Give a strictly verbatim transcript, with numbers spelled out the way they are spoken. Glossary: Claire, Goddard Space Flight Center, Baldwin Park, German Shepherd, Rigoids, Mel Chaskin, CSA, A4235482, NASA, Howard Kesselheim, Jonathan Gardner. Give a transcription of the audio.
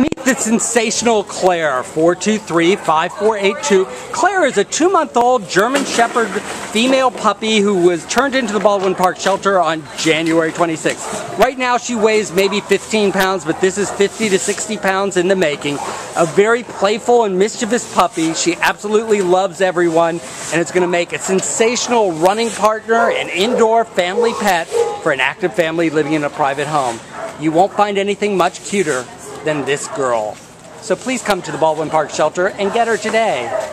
Meet the sensational Claire, four two three, five four eight two. Claire is a two-month-old German Shepherd female puppy who was turned into the Baldwin Park shelter on January twenty-sixth. Right now she weighs maybe fifteen pounds, but this is fifty to sixty pounds in the making. A very playful and mischievous puppy. She absolutely loves everyone, and it's going to make a sensational running partner, an indoor family pet for an active family living in a private home. You won't find anything much cuter than this girl. So please come to the Baldwin Park Shelter and get her today.